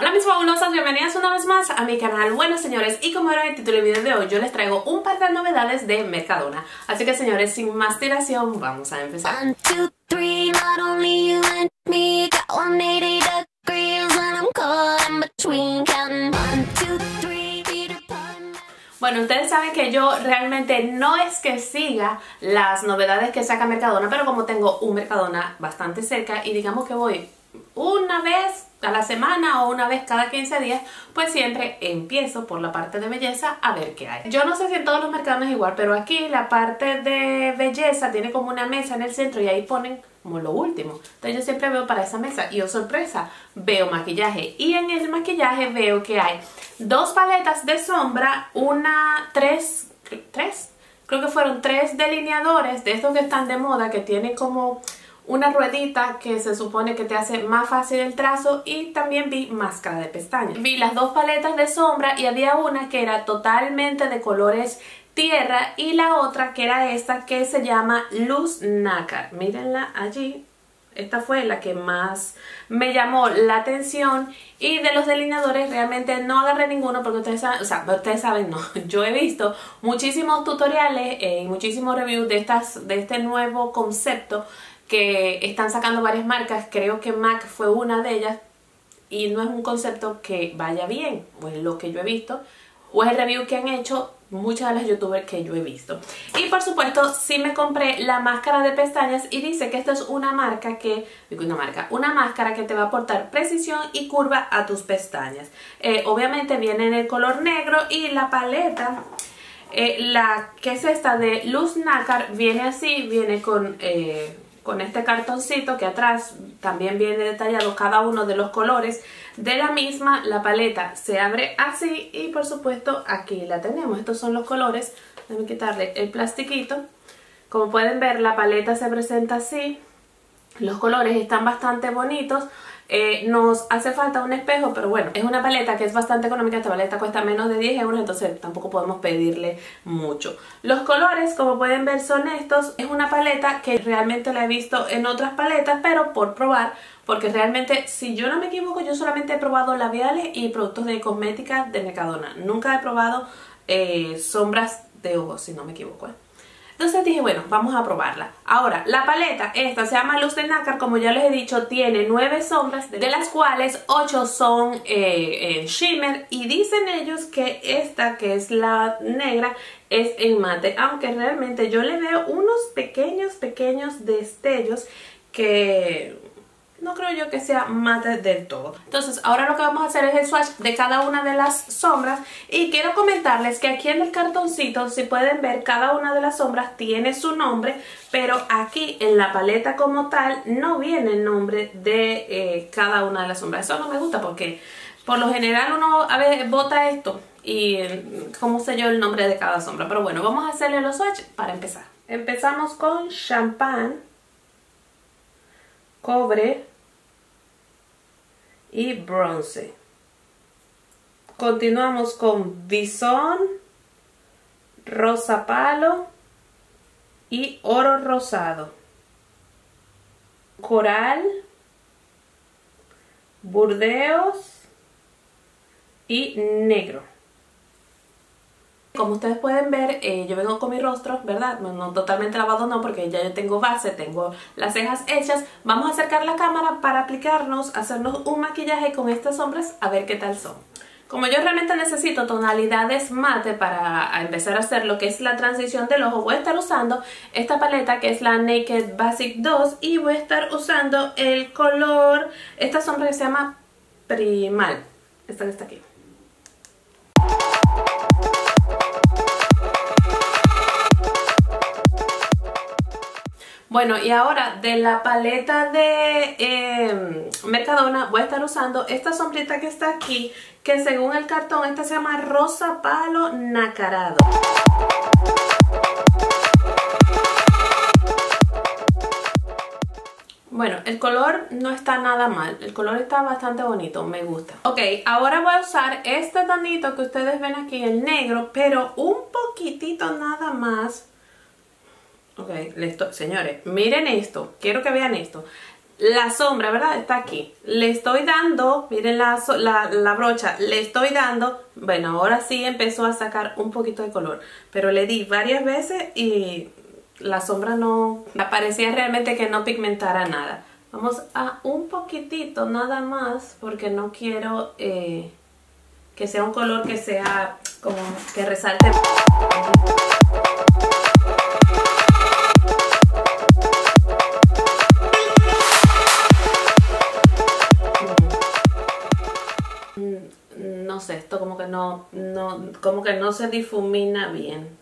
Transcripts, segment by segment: Hola mis fabulosas, bienvenidas una vez más a mi canal. Bueno señores, y como era el título del video de hoy, yo les traigo un par de novedades de Mercadona. Así que señores, sin más dilación, vamos a empezar. 1, 2, 3, not only you and me, got 180 degrees and I'm caught in between, counting 1, 2, 3. Bueno, ustedes saben que yo realmente no es que siga las novedades que saca Mercadona, pero como tengo un Mercadona bastante cerca y digamos que voy una vez a la semana o una vez cada 15 días, pues siempre empiezo por la parte de belleza a ver qué hay. Yo no sé si en todos los Mercadonas es igual, pero aquí la parte de belleza tiene como una mesa en el centro y ahí ponen como lo último. Entonces yo siempre veo para esa mesa y, oh sorpresa, veo maquillaje. Y en el maquillaje veo que hay dos paletas de sombra, creo que fueron tres delineadores de estos que están de moda, que tienen como una ruedita que se supone que te hace más fácil el trazo, y también vi máscara de pestañas. Vi las dos paletas de sombra y había una que era totalmente de colores tierra y la otra que era esta que se llama Luz Nácar. Mírenla allí. Esta fue la que más me llamó la atención, y de los delineadores realmente no agarré ninguno porque ustedes saben, yo he visto muchísimos tutoriales y muchísimos reviews de este nuevo concepto que están sacando varias marcas. Creo que MAC fue una de ellas y no es un concepto que vaya bien, pues lo que yo he visto, o es el review que han hecho muchas de las youtubers que yo he visto. Y por supuesto sí me compré la máscara de pestañas, y dice que esta es una máscara que te va a aportar precisión y curva a tus pestañas. Obviamente viene en el color negro, y la paleta, la que es esta de Luz Nácar, viene así, viene con este cartoncito que atrás también viene detallado cada uno de los colores de la misma. La paleta se abre así y por supuesto aquí la tenemos. Estos son los colores. Déjenme quitarle el plastiquito. Como pueden ver, la paleta se presenta así. Los colores están bastante bonitos. Nos hace falta un espejo, pero bueno, es una paleta que es bastante económica. Esta paleta cuesta menos de 10 euros, entonces tampoco podemos pedirle mucho. Los colores, como pueden ver, son estos. Es una paleta que realmente la he visto en otras paletas, pero por probar, porque realmente, si yo no me equivoco, yo solamente he probado labiales y productos de cosmética de Mercadona. Nunca he probado sombras de ojos, si no me equivoco, Entonces dije, bueno, vamos a probarla. Ahora, la paleta, esta se llama Luz de Nácar, como ya les he dicho, tiene 9 sombras, de las cuales 8 son shimmer, y dicen ellos que esta, que es la negra, es en mate, aunque realmente yo le veo unos pequeños destellos que no creo yo que sea mate del todo. Entonces ahora lo que vamos a hacer es el swatch de cada una de las sombras, y quiero comentarles que aquí en el cartoncito, si pueden ver, cada una de las sombras tiene su nombre, pero aquí en la paleta como tal no viene el nombre de cada una de las sombras. Eso no me gusta porque por lo general uno a veces bota esto y cómo sé yo el nombre de cada sombra. Pero bueno, vamos a hacerle los swatch para empezar. Empezamos con Champán, Cobre y Bronce. Continuamos con Bisón, Rosa Palo y Oro Rosado, Coral, Burdeos y Negro. Como ustedes pueden ver, yo vengo con mi rostro, ¿verdad? No totalmente lavado, no, porque ya yo tengo base, tengo las cejas hechas. Vamos a acercar la cámara para hacernos un maquillaje con estas sombras, a ver qué tal son. Como yo realmente necesito tonalidades mate para empezar a hacer lo que es la transición del ojo, voy a estar usando esta paleta que es la Naked Basic 2, y voy a estar usando el color, esta sombra que se llama Primal, esta que está aquí. Bueno, y ahora de la paleta de Mercadona voy a estar usando esta sombrita que está aquí, que según el cartón, esta se llama Rosa Palo Nacarado. Bueno, el color no está nada mal, el color está bastante bonito, me gusta. Ok, ahora voy a usar este tonito que ustedes ven aquí, el negro, pero un poquitito nada más. Ok, señores, miren esto, quiero que vean esto. la sombra, ¿verdad? Está aquí. Le estoy dando, miren la brocha, le estoy dando, bueno, ahora sí empezó a sacar un poquito de color, pero le di varias veces y la sombra no, parecía realmente que no pigmentara nada. Vamos a un poquitito nada más porque no quiero que sea un color que sea como que resalte. No sé, esto como que no como que no se difumina bien.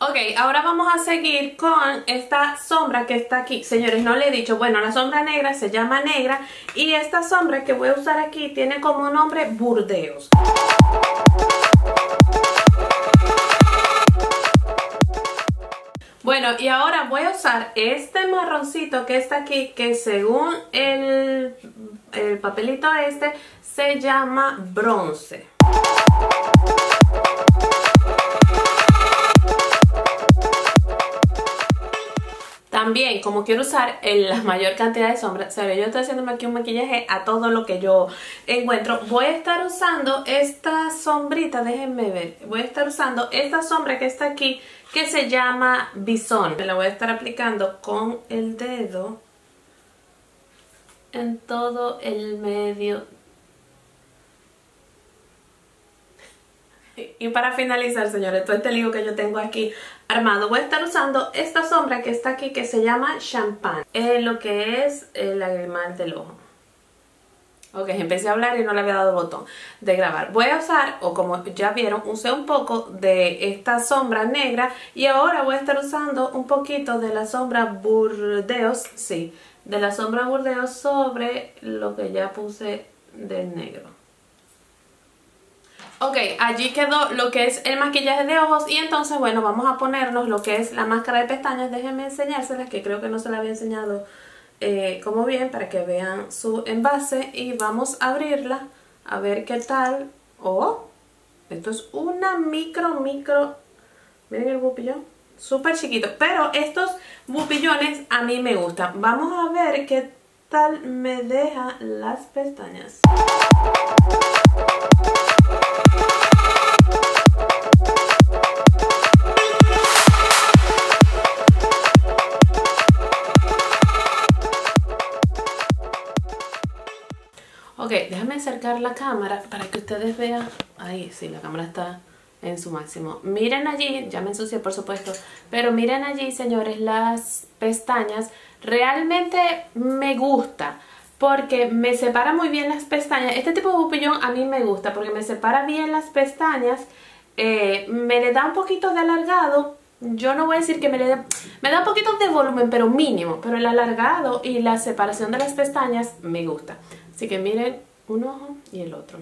Ok, ahora vamos a seguir con esta sombra que está aquí. Señores, no le he dicho, bueno, la sombra negra se llama negra y esta sombra que voy a usar aquí tiene como nombre Burdeos. Bueno, y ahora voy a usar este marroncito que está aquí, que según el papelito este, se llama bronce. También, como quiero usar la mayor cantidad de sombra, se ve, yo estoy haciéndome aquí un maquillaje a todo lo que yo encuentro. Voy a estar usando esta sombrita, déjenme ver, voy a estar usando esta sombra que está aquí, que se llama Bisón. Me la voy a estar aplicando con el dedo en todo el medio. Y para finalizar, señores, todo este lío que yo tengo aquí armado, voy a estar usando esta sombra que está aquí, que se llama Champagne, lo que es el lagrimal del ojo. Ok, empecé a hablar y no le había dado el botón de grabar. Voy a usar, o como ya vieron, usé un poco de esta sombra negra y ahora voy a estar usando un poquito de la sombra Burdeos, sí, de la sombra Burdeos sobre lo que ya puse de negro. Ok, allí quedó lo que es el maquillaje de ojos y entonces, bueno, vamos a ponernos lo que es la máscara de pestañas. Déjenme enseñárselas, que creo que no se la había enseñado como bien, para que vean su envase, y vamos a abrirla a ver qué tal. Oh, esto es una micro, miren el bupillón, súper chiquito, pero estos bupillones a mí me gustan. Vamos a ver qué tal me deja las pestañas. Ok, déjame acercar la cámara para que ustedes vean. Ahí, sí, la cámara está en su máximo. Miren allí, ya me ensucié por supuesto, pero miren allí, señores, las pestañas. Realmente me gusta porque me separa muy bien las pestañas. Este tipo de bupillón a mí me gusta porque me separa bien las pestañas. Me le da un poquito de alargado. Yo no voy a decir que me da un poquito de volumen, pero mínimo. Pero el alargado y la separación de las pestañas me gusta. Así que miren, un ojo y el otro.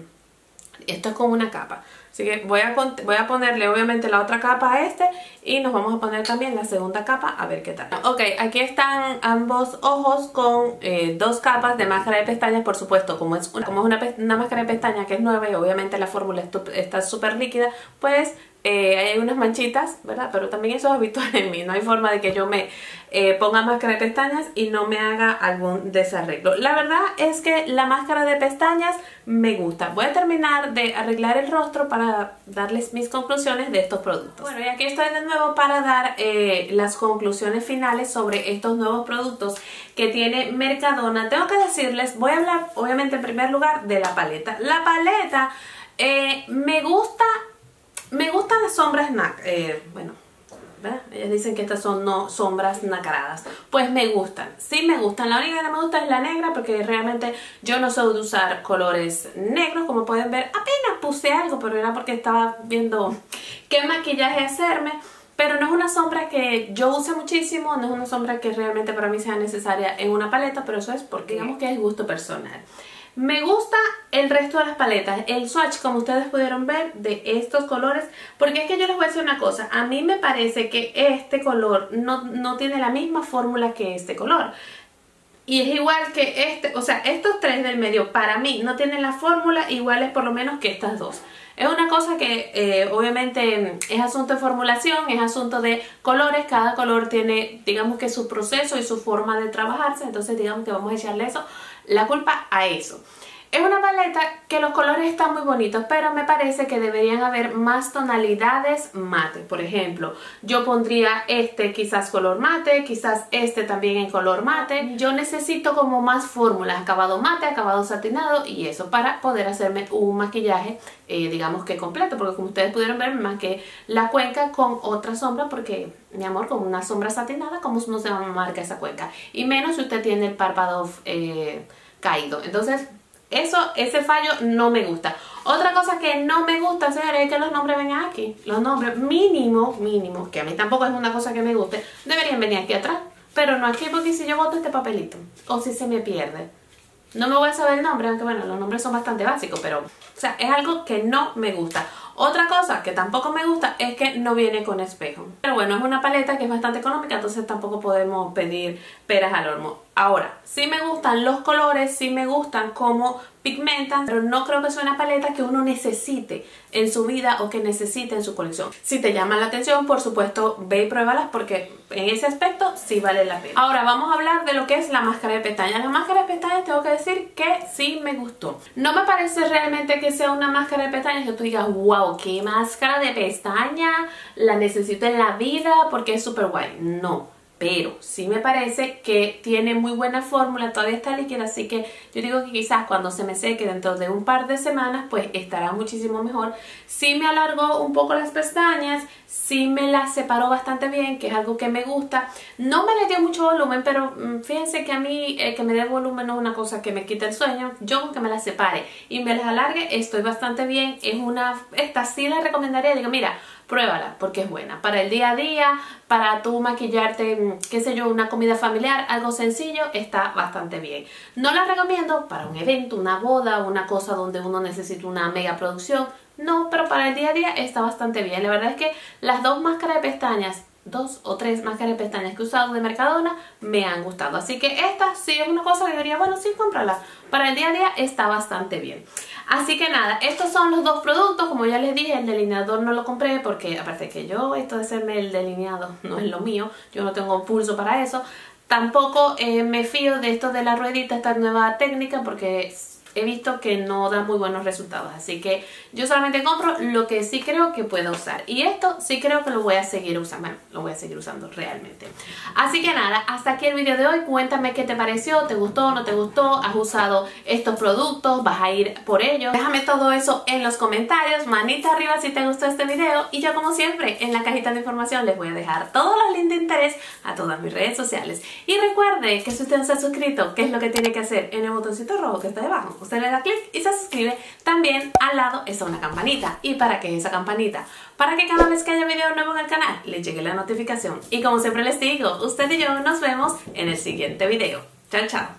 Esto es como una capa. Así que voy a ponerle obviamente la otra capa a este. Y nos vamos a poner también la segunda capa a ver qué tal. Ok, aquí están ambos ojos con dos capas de máscara de pestañas. Por supuesto, como es una máscara de pestañas que es nueva y obviamente la fórmula está súper líquida, pues hay unas manchitas, ¿verdad? Pero también eso es habitual en mí. No hay forma de que yo me ponga máscara de pestañas y no me haga algún desarreglo. La verdad es que la máscara de pestañas me gusta. Voy a terminar de arreglar el rostro para darles mis conclusiones de estos productos. Bueno, y aquí estoy de nuevo para dar las conclusiones finales sobre estos nuevos productos que tiene Mercadona. Tengo que decirles, voy a hablar obviamente en primer lugar de la paleta. La paleta me gusta. Me gustan las sombras MAC, bueno, ¿verdad? Ellas dicen que estas son no sombras nacaradas. Pues me gustan, sí me gustan. La única que no me gusta es la negra porque realmente yo no soy de usar colores negros. Como pueden ver, apenas puse algo, pero era porque estaba viendo qué maquillaje hacerme. Pero no es una sombra que yo use muchísimo, no es una sombra que realmente para mí sea necesaria en una paleta, pero eso es porque digamos que es gusto personal. Me gusta el resto de las paletas, el swatch como ustedes pudieron ver de estos colores, porque es que yo les voy a decir una cosa, a mí me parece que este color no tiene la misma fórmula que este color. Y es igual que este, o sea, estos tres del medio para mí no tienen la fórmula iguales por lo menos que estas dos. Es una cosa que obviamente es asunto de formulación, es asunto de colores. Cada color tiene, digamos que su proceso y su forma de trabajarse. Entonces digamos que vamos a echarle eso, la culpa a eso. Es una paleta que los colores están muy bonitos, pero me parece que deberían haber más tonalidades mate. Por ejemplo, yo pondría este quizás color mate, quizás este también en color mate. Yo necesito como más fórmulas, acabado mate, acabado satinado y eso, para poder hacerme un maquillaje digamos que completo. Porque como ustedes pudieron ver, me maqué la cuenca con otra sombra porque, mi amor, con una sombra satinada, ¿cómo no se marca esa cuenca? Y menos si usted tiene el párpado caído. Entonces... ese fallo no me gusta. Otra cosa que no me gusta hacer es que los nombres vengan aquí. Los nombres mínimos, que a mí tampoco es una cosa que me guste, deberían venir aquí atrás. Pero no aquí, porque si yo boto este papelito o si se me pierde, no me voy a saber el nombre, aunque bueno, los nombres son bastante básicos, pero... o sea, es algo que no me gusta. Otra cosa que tampoco me gusta es que no viene con espejo. Pero bueno, es una paleta que es bastante económica, entonces tampoco podemos pedir peras al olmo. Ahora, sí me gustan los colores, sí me gustan cómo pigmentan, pero no creo que sea una paleta que uno necesite en su vida o que necesite en su colección. Si te llaman la atención, por supuesto, ve y pruébalas porque en ese aspecto sí vale la pena. Ahora vamos a hablar de lo que es la máscara de pestañas. La máscara de pestañas tengo que decir que sí me gustó. No me parece realmente que sea una máscara de pestañas que tú digas, wow, qué máscara de pestañas, la necesito en la vida porque es súper guay. No. Pero sí me parece que tiene muy buena fórmula, todavía está líquida, así que yo digo que quizás cuando se me seque dentro de un par de semanas, pues estará muchísimo mejor. Sí me alargó un poco las pestañas, sí me las separó bastante bien, que es algo que me gusta. No me le dio mucho volumen, pero fíjense que a mí que me dé volumen no es una cosa que me quita el sueño. Yo con que me las separe y me las alargue estoy bastante bien. Es una, esta sí la recomendaría, digo, mira, pruébala porque es buena para el día a día, para tú maquillarte, qué sé yo, una comida familiar, algo sencillo, está bastante bien. No la recomiendo para un evento, una boda, una cosa donde uno necesita una mega producción, no, pero para el día a día está bastante bien. La verdad es que las dos máscaras de pestañas, dos o tres máscaras de pestañas que he usado de Mercadona me han gustado, así que esta sí es una cosa que diría, bueno, sí, cómprala, para el día a día está bastante bien. Así que nada, estos son los dos productos. Como ya les dije, el delineador no lo compré porque aparte que yo, esto de hacerme el delineado no es lo mío, yo no tengo pulso para eso. Tampoco me fío de esto de la ruedita, esta nueva técnica, porque he visto que no da muy buenos resultados, así que yo solamente compro lo que sí creo que puedo usar. Y esto sí creo que lo voy a seguir usando, bueno, lo voy a seguir usando realmente. Así que nada, hasta aquí el video de hoy. Cuéntame qué te pareció, te gustó, no te gustó, has usado estos productos, vas a ir por ellos. Déjame todo eso en los comentarios, manita arriba si te gustó este video. Y yo como siempre en la cajita de información les voy a dejar todos los links de interés a todas mis redes sociales. Y recuerde que si usted no se ha suscrito, ¿qué es lo que tiene que hacer? En el botoncito rojo que está debajo, usted le da clic y se suscribe. También al lado está una campanita. ¿Y para qué es esa campanita? Para que cada vez que haya video nuevo en el canal les llegue la notificación. Y como siempre les digo, usted y yo nos vemos en el siguiente video. Chao, chao.